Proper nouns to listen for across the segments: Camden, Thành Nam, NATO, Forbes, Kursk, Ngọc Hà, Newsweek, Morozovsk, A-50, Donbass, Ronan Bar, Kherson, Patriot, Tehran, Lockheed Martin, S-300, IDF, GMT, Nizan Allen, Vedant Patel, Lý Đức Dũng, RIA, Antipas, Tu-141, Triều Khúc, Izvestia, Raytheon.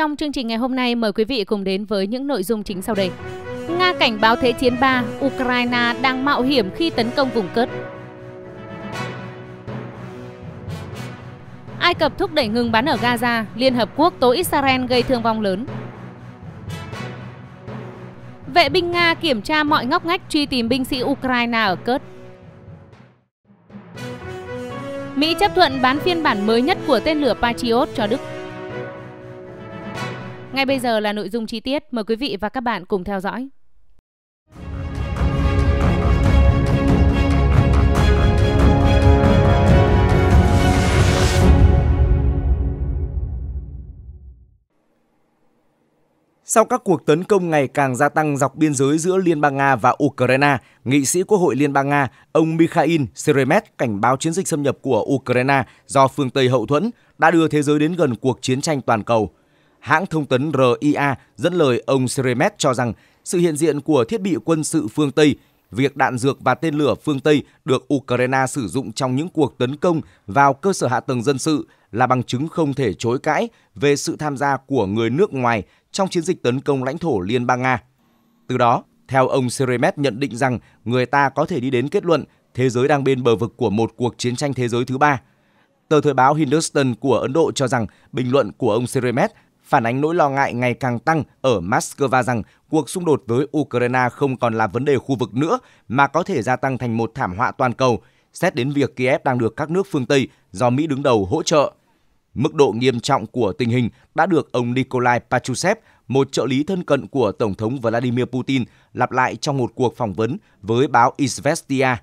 Trong chương trình ngày hôm nay, mời quý vị cùng đến với những nội dung chính sau đây. Nga cảnh báo Thế chiến 3, Ukraine đang mạo hiểm khi tấn công vùng Kursk. Ai Cập thúc đẩy ngừng bắn ở Gaza, Liên Hợp Quốc tố Israel gây thương vong lớn. Vệ binh Nga kiểm tra mọi ngóc ngách truy tìm binh sĩ Ukraine ở Kursk. Mỹ chấp thuận bán phiên bản mới nhất của tên lửa Patriot cho Đức. Ngay bây giờ là nội dung chi tiết, mời quý vị và các bạn cùng theo dõi. Sau các cuộc tấn công ngày càng gia tăng dọc biên giới giữa Liên bang Nga và Ukraine, nghị sĩ Quốc hội Liên bang Nga, ông Mikhail Sheremet cảnh báo chiến dịch xâm nhập của Ukraine do phương Tây hậu thuẫn đã đưa thế giới đến gần cuộc chiến tranh toàn cầu. Hãng thông tấn RIA dẫn lời ông Sheremet cho rằng sự hiện diện của thiết bị quân sự phương Tây, việc đạn dược và tên lửa phương Tây được Ukraine sử dụng trong những cuộc tấn công vào cơ sở hạ tầng dân sự là bằng chứng không thể chối cãi về sự tham gia của người nước ngoài trong chiến dịch tấn công lãnh thổ Liên bang Nga. Từ đó, theo ông Sheremet nhận định rằng người ta có thể đi đến kết luận thế giới đang bên bờ vực của một cuộc chiến tranh thế giới thứ ba. Tờ thời báo Hindustan của Ấn Độ cho rằng bình luận của ông Sheremet phản ánh nỗi lo ngại ngày càng tăng ở Moscow rằng cuộc xung đột với Ukraine không còn là vấn đề khu vực nữa mà có thể gia tăng thành một thảm họa toàn cầu, xét đến việc Kiev đang được các nước phương Tây do Mỹ đứng đầu hỗ trợ. Mức độ nghiêm trọng của tình hình đã được ông Nikolai Patrushev, một trợ lý thân cận của Tổng thống Vladimir Putin, lặp lại trong một cuộc phỏng vấn với báo Izvestia.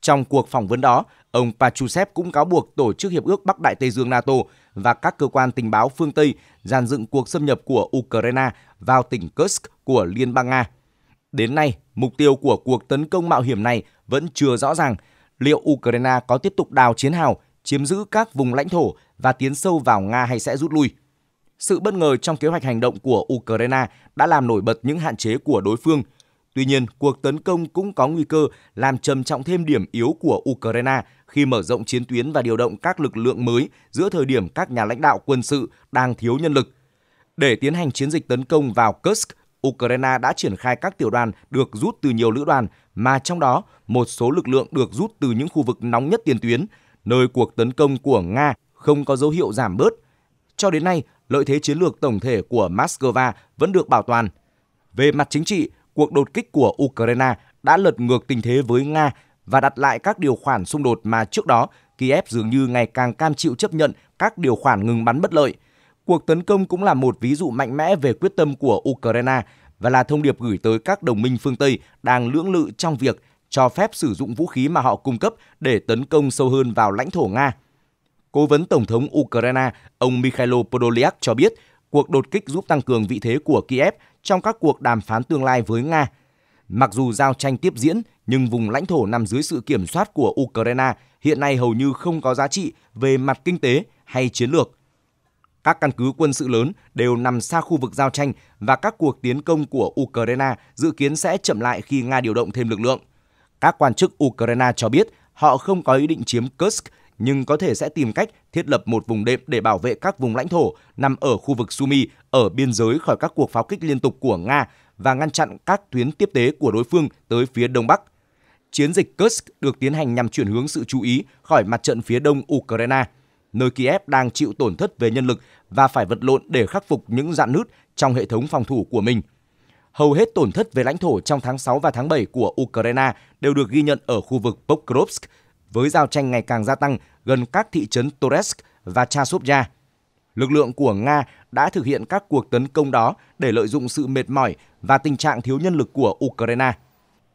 Trong cuộc phỏng vấn đó, ông Patrushev cũng cáo buộc Tổ chức Hiệp ước Bắc Đại Tây Dương NATO và các cơ quan tình báo phương Tây dàn dựng cuộc xâm nhập của Ukraine vào tỉnh Kursk của Liên bang Nga. Đến nay, mục tiêu của cuộc tấn công mạo hiểm này vẫn chưa rõ ràng. Liệu Ukraine có tiếp tục đào chiến hào, chiếm giữ các vùng lãnh thổ và tiến sâu vào Nga hay sẽ rút lui? Sự bất ngờ trong kế hoạch hành động của Ukraine đã làm nổi bật những hạn chế của đối phương. Tuy nhiên, cuộc tấn công cũng có nguy cơ làm trầm trọng thêm điểm yếu của Ukraine khi mở rộng chiến tuyến và điều động các lực lượng mới giữa thời điểm các nhà lãnh đạo quân sự đang thiếu nhân lực. Để tiến hành chiến dịch tấn công vào Kursk, Ukraine đã triển khai các tiểu đoàn được rút từ nhiều lữ đoàn, mà trong đó một số lực lượng được rút từ những khu vực nóng nhất tiền tuyến, nơi cuộc tấn công của Nga không có dấu hiệu giảm bớt. Cho đến nay, lợi thế chiến lược tổng thể của Moscow vẫn được bảo toàn. Về mặt chính trị, cuộc đột kích của Ukraine đã lật ngược tình thế với Nga và đặt lại các điều khoản xung đột mà trước đó Kiev dường như ngày càng cam chịu chấp nhận các điều khoản ngừng bắn bất lợi. Cuộc tấn công cũng là một ví dụ mạnh mẽ về quyết tâm của Ukraine và là thông điệp gửi tới các đồng minh phương Tây đang lưỡng lự trong việc cho phép sử dụng vũ khí mà họ cung cấp để tấn công sâu hơn vào lãnh thổ Nga. Cố vấn Tổng thống Ukraine, ông Mykhailo Podolyak cho biết cuộc đột kích giúp tăng cường vị thế của Kiev trong các cuộc đàm phán tương lai với Nga. Mặc dù giao tranh tiếp diễn, nhưng vùng lãnh thổ nằm dưới sự kiểm soát của Ukraine hiện nay hầu như không có giá trị về mặt kinh tế hay chiến lược. Các căn cứ quân sự lớn đều nằm xa khu vực giao tranh và các cuộc tiến công của Ukraine dự kiến sẽ chậm lại khi Nga điều động thêm lực lượng. Các quan chức Ukraine cho biết họ không có ý định chiếm Kursk, nhưng có thể sẽ tìm cách thiết lập một vùng đệm để bảo vệ các vùng lãnh thổ nằm ở khu vực Sumy ở biên giới khỏi các cuộc pháo kích liên tục của Nga và ngăn chặn các tuyến tiếp tế của đối phương tới phía đông bắc. Chiến dịch Kursk được tiến hành nhằm chuyển hướng sự chú ý khỏi mặt trận phía đông Ukraine, nơi Kiev đang chịu tổn thất về nhân lực và phải vật lộn để khắc phục những rạn nứt trong hệ thống phòng thủ của mình. Hầu hết tổn thất về lãnh thổ trong tháng 6 và tháng 7 của Ukraine đều được ghi nhận ở khu vực Pokrovsk, với giao tranh ngày càng gia tăng gần các thị trấn Toresk và Chasiv Yar. Lực lượng của Nga đã thực hiện các cuộc tấn công đó để lợi dụng sự mệt mỏi và tình trạng thiếu nhân lực của Ukraine.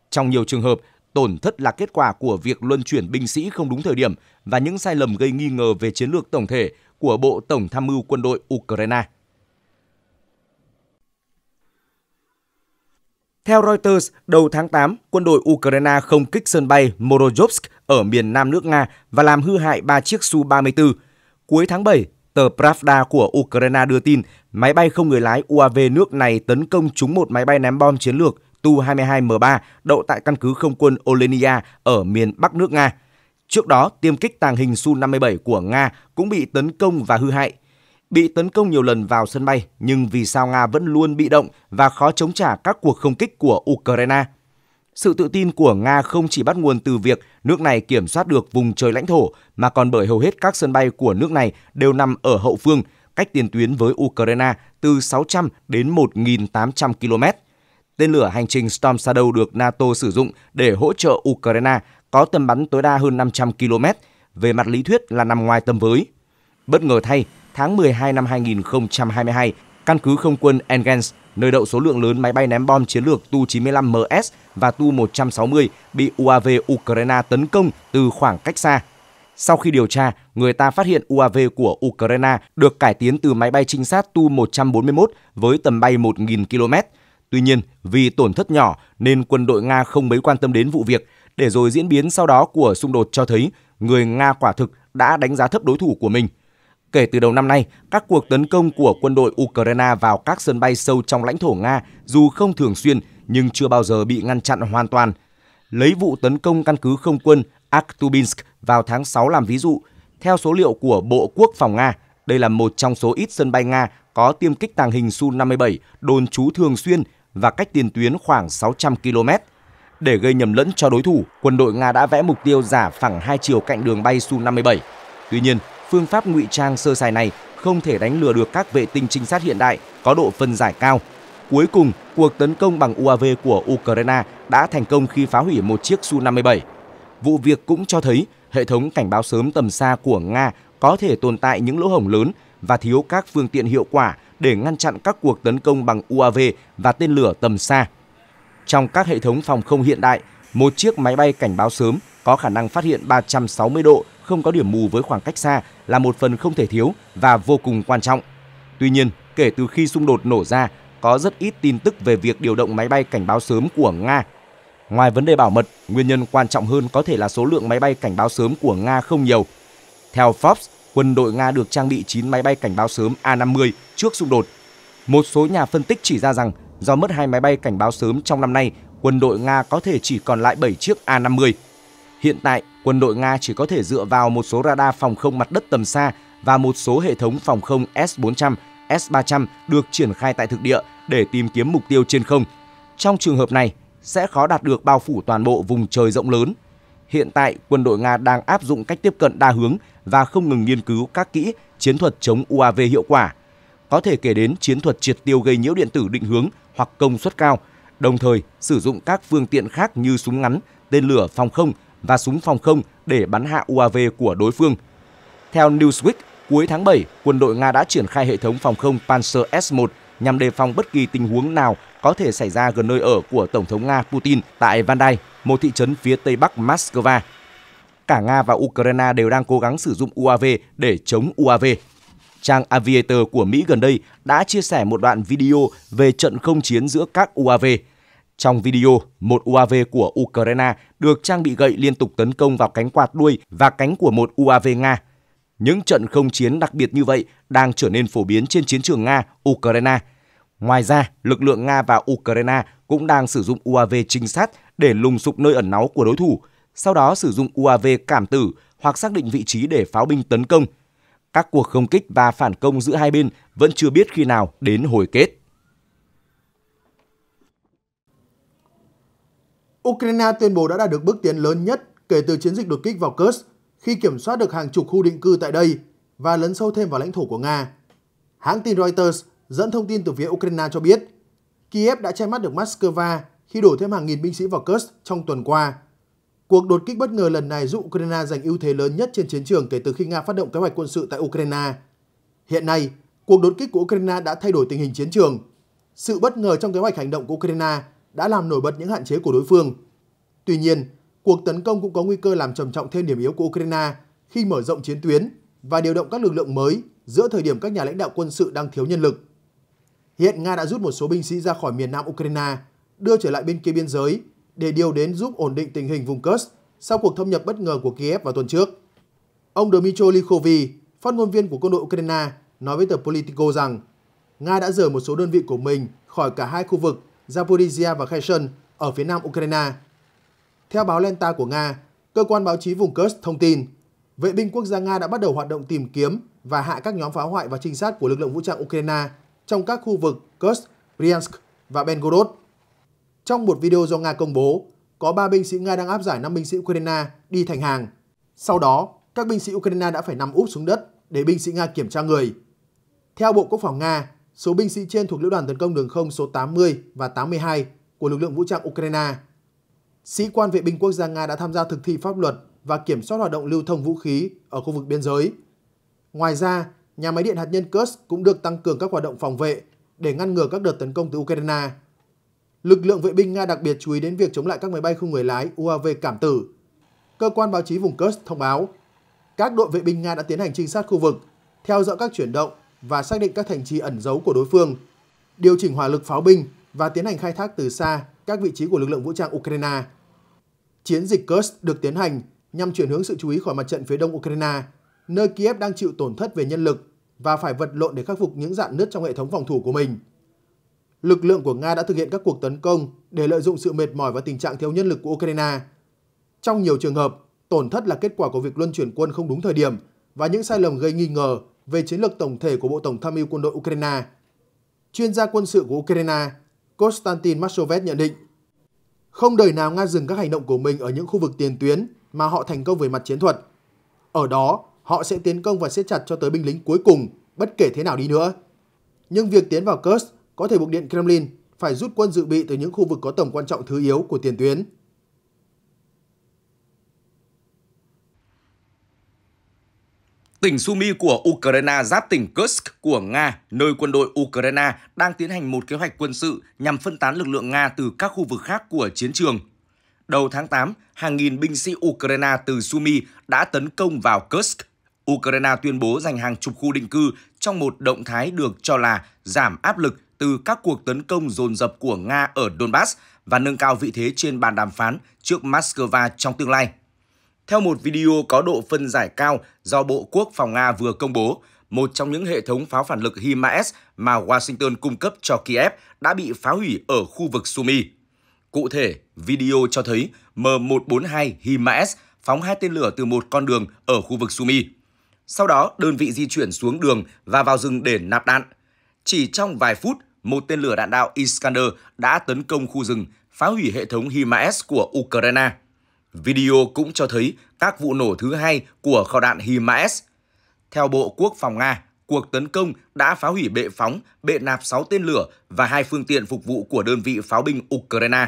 Trong nhiều trường hợp, tổn thất là kết quả của việc luân chuyển binh sĩ không đúng thời điểm và những sai lầm gây nghi ngờ về chiến lược tổng thể của Bộ Tổng tham mưu quân đội Ukraine. Theo Reuters, đầu tháng 8, quân đội Ukraine không kích sân bay Morozovsk ở miền nam nước Nga và làm hư hại 3 chiếc Su-34. Cuối tháng 7, tờ Pravda của Ukraine đưa tin máy bay không người lái UAV nước này tấn công trúng một máy bay ném bom chiến lược Tu-22M3 đậu tại căn cứ không quân Olenia ở miền bắc nước Nga. Trước đó, tiêm kích tàng hình Su-57 của Nga cũng bị tấn công và hư hại. bị tấn công nhiều lần vào sân bay, nhưng vì sao Nga vẫn luôn bị động và khó chống trả các cuộc không kích của Ukraine? Sự tự tin của Nga không chỉ bắt nguồn từ việc nước này kiểm soát được vùng trời lãnh thổ, mà còn bởi hầu hết các sân bay của nước này đều nằm ở hậu phương, cách tiền tuyến với Ukraine từ 600 đến 1.800 km. Tên lửa hành trình Storm Shadow được NATO sử dụng để hỗ trợ Ukraine có tầm bắn tối đa hơn 500 km, về mặt lý thuyết là nằm ngoài tầm với. Bất ngờ thay, tháng 12 năm 2022, căn cứ không quân Engels, nơi đậu số lượng lớn máy bay ném bom chiến lược Tu-95MS và Tu-160 bị UAV Ukraine tấn công từ khoảng cách xa. Sau khi điều tra, người ta phát hiện UAV của Ukraine được cải tiến từ máy bay trinh sát Tu-141 với tầm bay 1.000 km. Tuy nhiên, vì tổn thất nhỏ nên quân đội Nga không mấy quan tâm đến vụ việc, để rồi diễn biến sau đó của xung đột cho thấy người Nga quả thực đã đánh giá thấp đối thủ của mình. Kể từ đầu năm nay, các cuộc tấn công của quân đội Ukraine vào các sân bay sâu trong lãnh thổ Nga dù không thường xuyên nhưng chưa bao giờ bị ngăn chặn hoàn toàn. Lấy vụ tấn công căn cứ không quân Aktubinsk vào tháng 6 làm ví dụ, theo số liệu của Bộ Quốc phòng Nga, đây là một trong số ít sân bay Nga có tiêm kích tàng hình Su-57 đồn trú thường xuyên và cách tiền tuyến khoảng 600 km. Để gây nhầm lẫn cho đối thủ, quân đội Nga đã vẽ mục tiêu giả phẳng hai chiều cạnh đường bay Su-57. Tuy nhiên, phương pháp ngụy trang sơ sài này không thể đánh lừa được các vệ tinh trinh sát hiện đại có độ phân giải cao. Cuối cùng, cuộc tấn công bằng UAV của Ukraine đã thành công khi phá hủy một chiếc Su-57. Vụ việc cũng cho thấy hệ thống cảnh báo sớm tầm xa của Nga có thể tồn tại những lỗ hổng lớn và thiếu các phương tiện hiệu quả để ngăn chặn các cuộc tấn công bằng UAV và tên lửa tầm xa. Trong các hệ thống phòng không hiện đại, một chiếc máy bay cảnh báo sớm có khả năng phát hiện 360 độ không có điểm mù với khoảng cách xa là một phần không thể thiếu và vô cùng quan trọng. Tuy nhiên, kể từ khi xung đột nổ ra, có rất ít tin tức về việc điều động máy bay cảnh báo sớm của Nga. Ngoài vấn đề bảo mật, nguyên nhân quan trọng hơn có thể là số lượng máy bay cảnh báo sớm của Nga không nhiều. Theo Forbes, quân đội Nga được trang bị 9 máy bay cảnh báo sớm A-50 trước xung đột. Một số nhà phân tích chỉ ra rằng do mất 2 máy bay cảnh báo sớm trong năm nay, quân đội Nga có thể chỉ còn lại 7 chiếc A-50. Hiện tại, quân đội Nga chỉ có thể dựa vào một số radar phòng không mặt đất tầm xa và một số hệ thống phòng không S-400, S-300 được triển khai tại thực địa để tìm kiếm mục tiêu trên không. Trong trường hợp này, sẽ khó đạt được bao phủ toàn bộ vùng trời rộng lớn. Hiện tại, quân đội Nga đang áp dụng cách tiếp cận đa hướng và không ngừng nghiên cứu các kỹ chiến thuật chống UAV hiệu quả. Có thể kể đến chiến thuật triệt tiêu gây nhiễu điện tử định hướng hoặc công suất cao, đồng thời sử dụng các phương tiện khác như súng ngắn, tên lửa phòng không và súng phòng không để bắn hạ UAV của đối phương. Theo Newsweek, cuối tháng 7, quân đội Nga đã triển khai hệ thống phòng không Panzer S-1 nhằm đề phòng bất kỳ tình huống nào có thể xảy ra gần nơi ở của Tổng thống Nga Putin tại Vandai, một thị trấn phía tây bắc Moscow. Cả Nga và Ukraine đều đang cố gắng sử dụng UAV để chống UAV. Trang Aviator của Mỹ gần đây đã chia sẻ một đoạn video về trận không chiến giữa các UAV. Trong video, một UAV của Ukraine được trang bị gậy liên tục tấn công vào cánh quạt đuôi và cánh của một UAV Nga. Những trận không chiến đặc biệt như vậy đang trở nên phổ biến trên chiến trường Nga-Ukraine. Ngoài ra, lực lượng Nga và Ukraine cũng đang sử dụng UAV trinh sát để lùng sục nơi ẩn náu của đối thủ, sau đó sử dụng UAV cảm tử hoặc xác định vị trí để pháo binh tấn công. Các cuộc không kích và phản công giữa hai bên vẫn chưa biết khi nào đến hồi kết. Ukraine tuyên bố đã đạt được bước tiến lớn nhất kể từ chiến dịch đột kích vào Kursk khi kiểm soát được hàng chục khu định cư tại đây và lấn sâu thêm vào lãnh thổ của Nga. Hãng tin Reuters dẫn thông tin từ phía Ukraine cho biết, Kiev đã che mắt được Moscow khi đổ thêm hàng nghìn binh sĩ vào Kursk trong tuần qua. Cuộc đột kích bất ngờ lần này giúp Ukraine giành ưu thế lớn nhất trên chiến trường kể từ khi Nga phát động kế hoạch quân sự tại Ukraine. Hiện nay, cuộc đột kích của Ukraine đã thay đổi tình hình chiến trường. Sự bất ngờ trong kế hoạch hành động của Ukraine đã làm nổi bật những hạn chế của đối phương. Tuy nhiên, cuộc tấn công cũng có nguy cơ làm trầm trọng thêm điểm yếu của Ukraine khi mở rộng chiến tuyến và điều động các lực lượng mới giữa thời điểm các nhà lãnh đạo quân sự đang thiếu nhân lực. Hiện Nga đã rút một số binh sĩ ra khỏi miền nam Ukraine, đưa trở lại bên kia biên giới để điều đến giúp ổn định tình hình vùng Kursk sau cuộc thâm nhập bất ngờ của Kiev vào tuần trước. Ông Dmytro Likhovy, phát ngôn viên của quân đội Ukraine, nói với tờ Politico rằng Nga đã rời một số đơn vị của mình khỏi cả hai khu vực Zaporizhia và Kherson ở phía nam Ukraine. Theo báo Lenta của Nga, cơ quan báo chí vùng Kursk thông tin, vệ binh quốc gia Nga đã bắt đầu hoạt động tìm kiếm và hạ các nhóm phá hoại và trinh sát của lực lượng vũ trang Ukraine trong các khu vực Kursk, Bryansk và Belgorod. Trong một video do Nga công bố, có 3 binh sĩ Nga đang áp giải 5 binh sĩ Ukraine đi thành hàng. Sau đó, các binh sĩ Ukraine đã phải nằm úp xuống đất để binh sĩ Nga kiểm tra người. Theo Bộ Quốc phòng Nga, số binh sĩ trên thuộc Lữ đoàn Tấn công Đường không số 80 và 82 của lực lượng vũ trang Ukraine. Sĩ quan vệ binh quốc gia Nga đã tham gia thực thi pháp luật và kiểm soát hoạt động lưu thông vũ khí ở khu vực biên giới. Ngoài ra, nhà máy điện hạt nhân Kursk cũng được tăng cường các hoạt động phòng vệ để ngăn ngừa các đợt tấn công từ Ukraine. Lực lượng vệ binh Nga đặc biệt chú ý đến việc chống lại các máy bay không người lái UAV cảm tử. Cơ quan báo chí vùng Kursk thông báo, các đội vệ binh Nga đã tiến hành trinh sát khu vực, theo dõi các chuyển động và xác định các thành trì ẩn giấu của đối phương, điều chỉnh hỏa lực pháo binh và tiến hành khai thác từ xa các vị trí của lực lượng vũ trang Ukraine. Chiến dịch Kursk được tiến hành nhằm chuyển hướng sự chú ý khỏi mặt trận phía đông Ukraine, nơi Kiev đang chịu tổn thất về nhân lực và phải vật lộn để khắc phục những rạn nứt trong hệ thống phòng thủ của mình. Lực lượng của Nga đã thực hiện các cuộc tấn công để lợi dụng sự mệt mỏi và tình trạng thiếu nhân lực của Ukraine. Trong nhiều trường hợp, tổn thất là kết quả của việc luân chuyển quân không đúng thời điểm và những sai lầm gây nghi ngờ về chiến lược tổng thể của Bộ Tổng tham mưu quân đội Ukraine. Chuyên gia quân sự của Ukraine, Konstantin Mashovet nhận định, không đời nào Nga dừng các hành động của mình ở những khu vực tiền tuyến mà họ thành công về mặt chiến thuật. Ở đó, họ sẽ tiến công và siết chặt cho tới binh lính cuối cùng, bất kể thế nào đi nữa. Nhưng việc tiến vào Kursk có thể buộc Điện Kremlin phải rút quân dự bị từ những khu vực có tầm quan trọng thứ yếu của tiền tuyến. Tỉnh Sumy của Ukraine giáp tỉnh Kursk của Nga, nơi quân đội Ukraine đang tiến hành một kế hoạch quân sự nhằm phân tán lực lượng Nga từ các khu vực khác của chiến trường. Đầu tháng 8, hàng nghìn binh sĩ Ukraine từ Sumy đã tấn công vào Kursk. Ukraine tuyên bố giành hàng chục khu định cư trong một động thái được cho là giảm áp lực từ các cuộc tấn công dồn dập của Nga ở Donbass và nâng cao vị thế trên bàn đàm phán trước Moscow trong tương lai. Theo một video có độ phân giải cao do Bộ Quốc phòng Nga vừa công bố, một trong những hệ thống pháo phản lực HIMARS mà Washington cung cấp cho Kiev đã bị phá hủy ở khu vực Sumy. Cụ thể, video cho thấy M142 HIMARS phóng 2 tên lửa từ một con đường ở khu vực Sumy. Sau đó, đơn vị di chuyển xuống đường và vào rừng để nạp đạn. Chỉ trong vài phút, một tên lửa đạn đạo Iskander đã tấn công khu rừng, phá hủy hệ thống HIMARS của Ukraine. Video cũng cho thấy các vụ nổ thứ hai của kho đạn HIMARS. Theo Bộ Quốc phòng Nga, cuộc tấn công đã phá hủy bệ phóng, bệ nạp 6 tên lửa và 2 phương tiện phục vụ của đơn vị pháo binh Ukraine.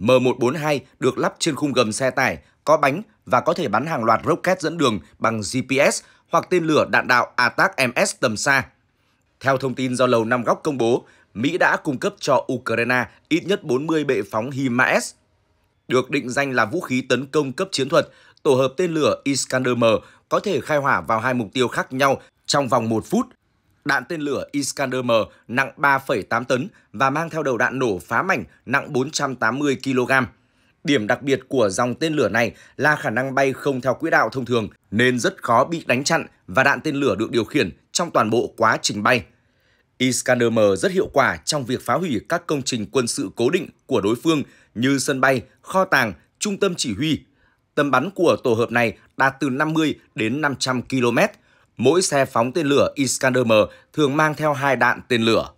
M142 được lắp trên khung gầm xe tải, có bánh và có thể bắn hàng loạt rocket dẫn đường bằng GPS hoặc tên lửa đạn đạo PAC-3 MS tầm xa. Theo thông tin do Lầu Năm Góc công bố, Mỹ đã cung cấp cho Ukraine ít nhất 40 bệ phóng HIMARS. Được định danh là vũ khí tấn công cấp chiến thuật, tổ hợp tên lửa Iskander-M có thể khai hỏa vào 2 mục tiêu khác nhau trong vòng 1 phút. Đạn tên lửa Iskander-M nặng 3,8 tấn và mang theo đầu đạn nổ phá mảnh nặng 480 kg. Điểm đặc biệt của dòng tên lửa này là khả năng bay không theo quỹ đạo thông thường nên rất khó bị đánh chặn và đạn tên lửa được điều khiển trong toàn bộ quá trình bay. Iskander-M rất hiệu quả trong việc phá hủy các công trình quân sự cố định của đối phương như sân bay, kho tàng, trung tâm chỉ huy. Tầm bắn của tổ hợp này đạt từ 50 đến 500 km. Mỗi xe phóng tên lửa Iskander-M thường mang theo 2 đạn tên lửa.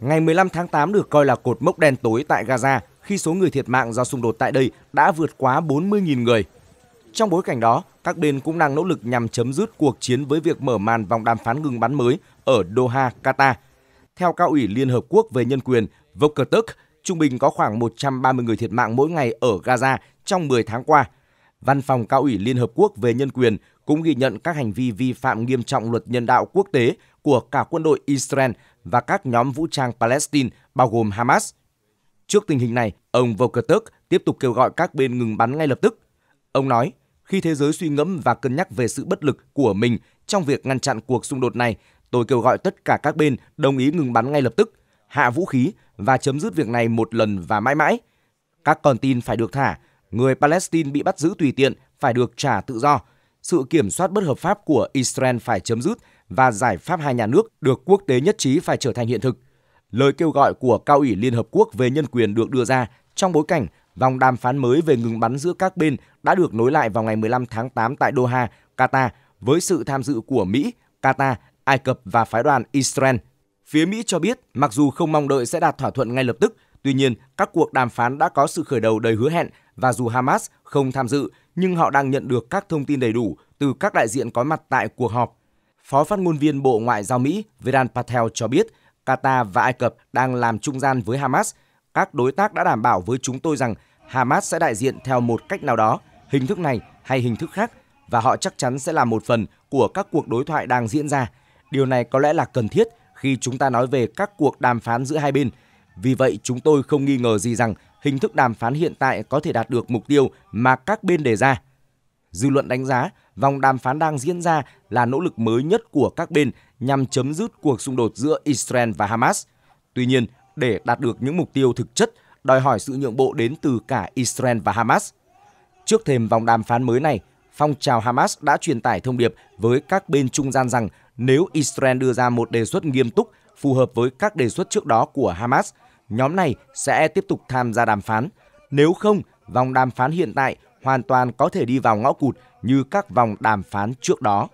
Ngày 15 tháng 8 được coi là cột mốc đen tối tại Gaza khi số người thiệt mạng do xung đột tại đây đã vượt quá 40.000 người. Trong bối cảnh đó, các bên cũng đang nỗ lực nhằm chấm dứt cuộc chiến với việc mở màn vòng đàm phán ngừng bắn mới ở Doha, Qatar. Theo Cao ủy Liên Hợp Quốc về Nhân quyền Volker Türk, trung bình có khoảng 130 người thiệt mạng mỗi ngày ở Gaza trong 10 tháng qua. Văn phòng Cao ủy Liên Hợp Quốc về Nhân quyền cũng ghi nhận các hành vi vi phạm nghiêm trọng luật nhân đạo quốc tế của cả quân đội Israel và các nhóm vũ trang Palestine, bao gồm Hamas. Trước tình hình này, ông Volker Türk tiếp tục kêu gọi các bên ngừng bắn ngay lập tức. Ông nói, khi thế giới suy ngẫm và cân nhắc về sự bất lực của mình trong việc ngăn chặn cuộc xung đột này, tôi kêu gọi tất cả các bên đồng ý ngừng bắn ngay lập tức, hạ vũ khí và chấm dứt việc này một lần và mãi mãi. Các con tin phải được thả, người Palestine bị bắt giữ tùy tiện phải được trả tự do, sự kiểm soát bất hợp pháp của Israel phải chấm dứt và giải pháp hai nhà nước được quốc tế nhất trí phải trở thành hiện thực. Lời kêu gọi của Cao ủy Liên Hợp Quốc về Nhân quyền được đưa ra trong bối cảnh Vòng đàm phán mới về ngừng bắn giữa các bên đã được nối lại vào ngày 15 tháng 8 tại Doha, Qatar, với sự tham dự của Mỹ, Qatar, Ai Cập và phái đoàn Israel. Phía Mỹ cho biết, mặc dù không mong đợi sẽ đạt thỏa thuận ngay lập tức, tuy nhiên, các cuộc đàm phán đã có sự khởi đầu đầy hứa hẹn và dù Hamas không tham dự, nhưng họ đang nhận được các thông tin đầy đủ từ các đại diện có mặt tại cuộc họp. Phó phát ngôn viên Bộ Ngoại giao Mỹ Vedant Patel cho biết, Qatar và Ai Cập đang làm trung gian với Hamas. Các đối tác đã đảm bảo với chúng tôi rằng Hamas sẽ đại diện theo một cách nào đó, hình thức này hay hình thức khác, và họ chắc chắn sẽ là một phần của các cuộc đối thoại đang diễn ra. Điều này có lẽ là cần thiết khi chúng ta nói về các cuộc đàm phán giữa hai bên. Vì vậy, chúng tôi không nghi ngờ gì rằng hình thức đàm phán hiện tại có thể đạt được mục tiêu mà các bên đề ra. Dư luận đánh giá, vòng đàm phán đang diễn ra là nỗ lực mới nhất của các bên nhằm chấm dứt cuộc xung đột giữa Israel và Hamas. Tuy nhiên, để đạt được những mục tiêu thực chất, đòi hỏi sự nhượng bộ đến từ cả Israel và Hamas. Trước thềm vòng đàm phán mới này, phong trào Hamas đã truyền tải thông điệp với các bên trung gian rằng nếu Israel đưa ra một đề xuất nghiêm túc phù hợp với các đề xuất trước đó của Hamas, nhóm này sẽ tiếp tục tham gia đàm phán. Nếu không, vòng đàm phán hiện tại hoàn toàn có thể đi vào ngõ cụt như các vòng đàm phán trước đó.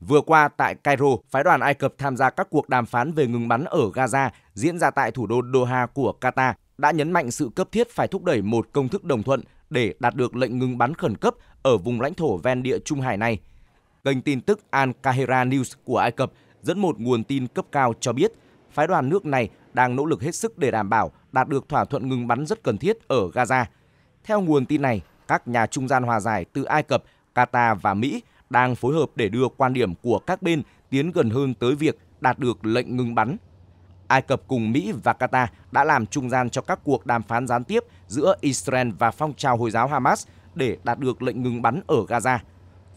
Vừa qua tại Cairo, phái đoàn Ai Cập tham gia các cuộc đàm phán về ngừng bắn ở Gaza diễn ra tại thủ đô Doha của Qatar đã nhấn mạnh sự cấp thiết phải thúc đẩy một công thức đồng thuận để đạt được lệnh ngừng bắn khẩn cấp ở vùng lãnh thổ ven địa Trung Hải này. Kênh tin tức Al-Qahera News của Ai Cập dẫn một nguồn tin cấp cao cho biết phái đoàn nước này đang nỗ lực hết sức để đảm bảo đạt được thỏa thuận ngừng bắn rất cần thiết ở Gaza. Theo nguồn tin này, các nhà trung gian hòa giải từ Ai Cập, Qatar và Mỹ đang phối hợp để đưa quan điểm của các bên tiến gần hơn tới việc đạt được lệnh ngừng bắn. Ai Cập cùng Mỹ và Qatar đã làm trung gian cho các cuộc đàm phán gián tiếp giữa Israel và phong trào Hồi giáo Hamas để đạt được lệnh ngừng bắn ở Gaza.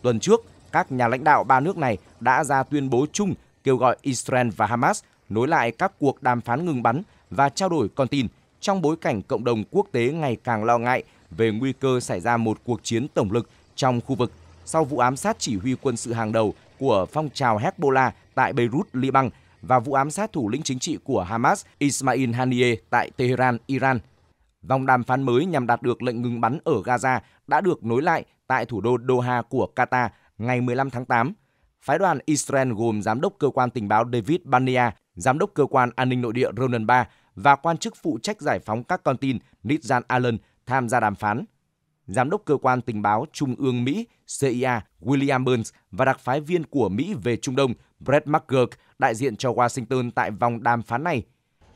Tuần trước, các nhà lãnh đạo ba nước này đã ra tuyên bố chung kêu gọi Israel và Hamas nối lại các cuộc đàm phán ngừng bắn và trao đổi con tin trong bối cảnh cộng đồng quốc tế ngày càng lo ngại về nguy cơ xảy ra một cuộc chiến tổng lực trong khu vực sau vụ ám sát chỉ huy quân sự hàng đầu của phong trào Hezbollah tại Beirut, Liban và vụ ám sát thủ lĩnh chính trị của Hamas Ismail Haniyeh tại Tehran, Iran. Vòng đàm phán mới nhằm đạt được lệnh ngừng bắn ở Gaza đã được nối lại tại thủ đô Doha của Qatar ngày 15 tháng 8. Phái đoàn Israel gồm Giám đốc Cơ quan Tình báo David Barnea, Giám đốc Cơ quan An ninh Nội địa Ronan Bar và quan chức phụ trách giải phóng các con tin Nizan Allen tham gia đàm phán. Giám đốc Cơ quan Tình báo Trung ương Mỹ CIA William Burns và đặc phái viên của Mỹ về Trung Đông Brett McGurk đại diện cho Washington tại vòng đàm phán này.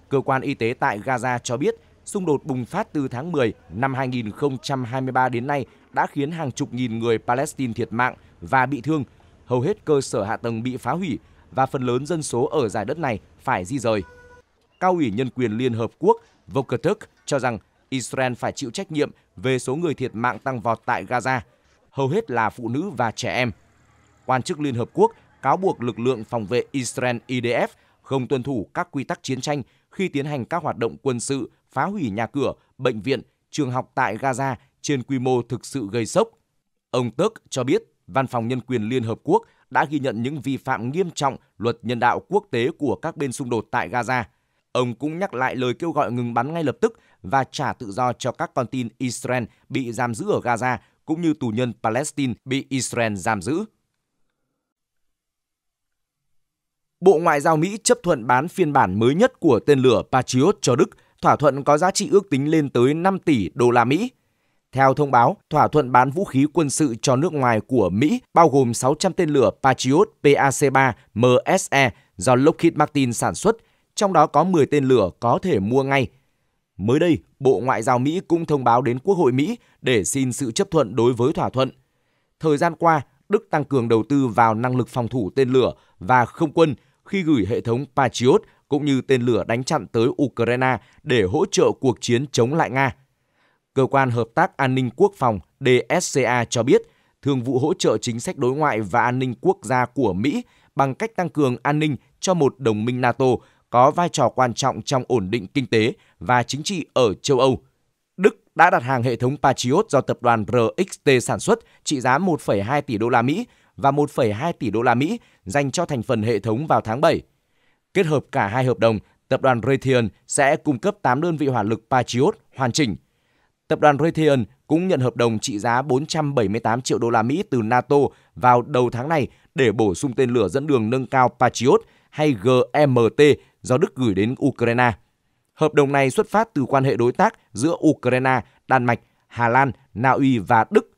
Cơ quan Y tế tại Gaza cho biết xung đột bùng phát từ tháng 10 năm 2023 đến nay đã khiến hàng chục nghìn người Palestine thiệt mạng và bị thương, hầu hết cơ sở hạ tầng bị phá hủy và phần lớn dân số ở giải đất này phải di rời. Cao ủy Nhân quyền Liên Hợp Quốc Volker Türk cho rằng Israel phải chịu trách nhiệm về số người thiệt mạng tăng vọt tại Gaza, hầu hết là phụ nữ và trẻ em. Quan chức Liên Hợp Quốc cáo buộc lực lượng phòng vệ Israel IDF không tuân thủ các quy tắc chiến tranh khi tiến hành các hoạt động quân sự, phá hủy nhà cửa, bệnh viện, trường học tại Gaza trên quy mô thực sự gây sốc. Ông Türk cho biết Văn phòng Nhân quyền Liên Hợp Quốc đã ghi nhận những vi phạm nghiêm trọng luật nhân đạo quốc tế của các bên xung đột tại Gaza. Ông cũng nhắc lại lời kêu gọi ngừng bắn ngay lập tức và trả tự do cho các con tin Israel bị giam giữ ở Gaza, cũng như tù nhân Palestine bị Israel giam giữ. Bộ Ngoại giao Mỹ chấp thuận bán phiên bản mới nhất của tên lửa Patriot cho Đức, thỏa thuận có giá trị ước tính lên tới 5 tỷ đô la Mỹ. Theo thông báo, thỏa thuận bán vũ khí quân sự cho nước ngoài của Mỹ bao gồm 600 tên lửa Patriot PAC-3 MSE do Lockheed Martin sản xuất, trong đó có 10 tên lửa có thể mua ngay. Mới đây, Bộ Ngoại giao Mỹ cũng thông báo đến Quốc hội Mỹ để xin sự chấp thuận đối với thỏa thuận. Thời gian qua, Đức tăng cường đầu tư vào năng lực phòng thủ tên lửa và không quân khi gửi hệ thống Patriot cũng như tên lửa đánh chặn tới Ukraine để hỗ trợ cuộc chiến chống lại Nga. Cơ quan Hợp tác An ninh Quốc phòng DSCA cho biết, Thường vụ hỗ trợ chính sách đối ngoại và an ninh quốc gia của Mỹ bằng cách tăng cường an ninh cho một đồng minh NATO có vai trò quan trọng trong ổn định kinh tế và chính trị ở châu Âu. Đức đã đặt hàng hệ thống Patriot do tập đoàn RXT sản xuất trị giá 1,2 tỷ đô la Mỹ và 1,2 tỷ đô la Mỹ dành cho thành phần hệ thống vào tháng 7. Kết hợp cả hai hợp đồng, Tập đoàn Raytheon sẽ cung cấp 8 đơn vị hỏa lực Patriot hoàn chỉnh. Tập đoàn Raytheon cũng nhận hợp đồng trị giá 478 triệu đô la Mỹ từ NATO vào đầu tháng này để bổ sung tên lửa dẫn đường nâng cao Patriot hay GMT do Đức gửi đến Ukraine. Hợp đồng này xuất phát từ quan hệ đối tác giữa Ukraine, Đan Mạch, Hà Lan, Na Uy và Đức.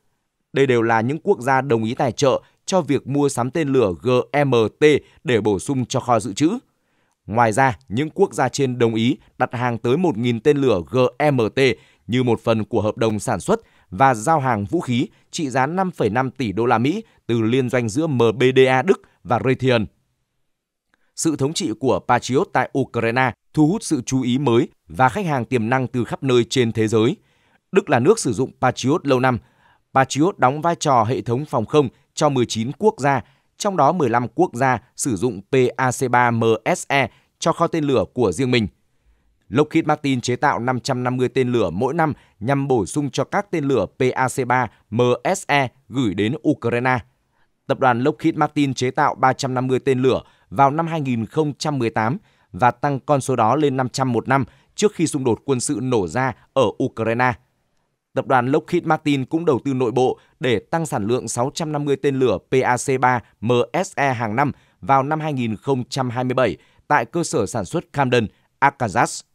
Đây đều là những quốc gia đồng ý tài trợ cho việc mua sắm tên lửa GMT để bổ sung cho kho dự trữ. Ngoài ra, những quốc gia trên đồng ý đặt hàng tới 1.000 tên lửa GMT như một phần của hợp đồng sản xuất và giao hàng vũ khí trị giá 5,5 tỷ đô la Mỹ từ liên doanh giữa MBDA Đức và Raytheon. Sự thống trị của Patriot tại Ukraine thu hút sự chú ý mới và khách hàng tiềm năng từ khắp nơi trên thế giới. Đức là nước sử dụng Patriot lâu năm. Patriot đóng vai trò hệ thống phòng không cho 19 quốc gia, trong đó 15 quốc gia sử dụng PAC-3 MSE cho kho tên lửa của riêng mình. Lockheed Martin chế tạo 550 tên lửa mỗi năm nhằm bổ sung cho các tên lửa PAC-3 MSE gửi đến Ukraine. Tập đoàn Lockheed Martin chế tạo 350 tên lửa vào năm 2018 và tăng con số đó lên 500 một năm trước khi xung đột quân sự nổ ra ở Ukraine. Tập đoàn Lockheed Martin cũng đầu tư nội bộ để tăng sản lượng 650 tên lửa PAC-3 MSE hàng năm vào năm 2027 tại cơ sở sản xuất Camden, Arkansas.